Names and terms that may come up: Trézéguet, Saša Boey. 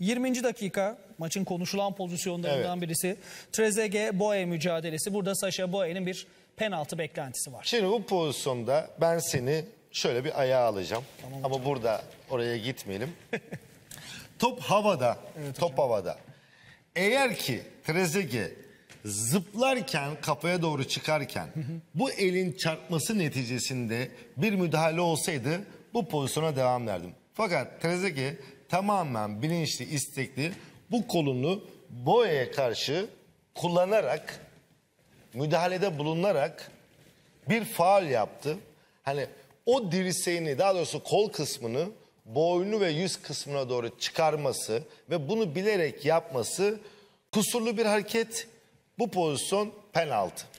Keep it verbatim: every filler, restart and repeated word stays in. yirminci dakika maçın konuşulan pozisyonlarından evet. birisi. Trézéguet Boey mücadelesi. Burada Saša Boey'nin bir penaltı beklentisi var. Şimdi bu pozisyonda ben seni şöyle bir ayağa alacağım. Tamam, ama burada oraya gitmeyelim. Top havada. Evet, top hocam. havada. Eğer ki Trézéguet zıplarken kafaya doğru çıkarken hı hı. bu elin çarpması neticesinde bir müdahale olsaydı bu pozisyona devam verdim. Fakat Trézéguet tamamen bilinçli, istekli bu kolunu Boey'e karşı kullanarak, müdahalede bulunarak bir faul yaptı. Hani o dirseğini, daha doğrusu kol kısmını boynu ve yüz kısmına doğru çıkarması ve bunu bilerek yapması kusurlu bir hareket. Bu pozisyon penaltı.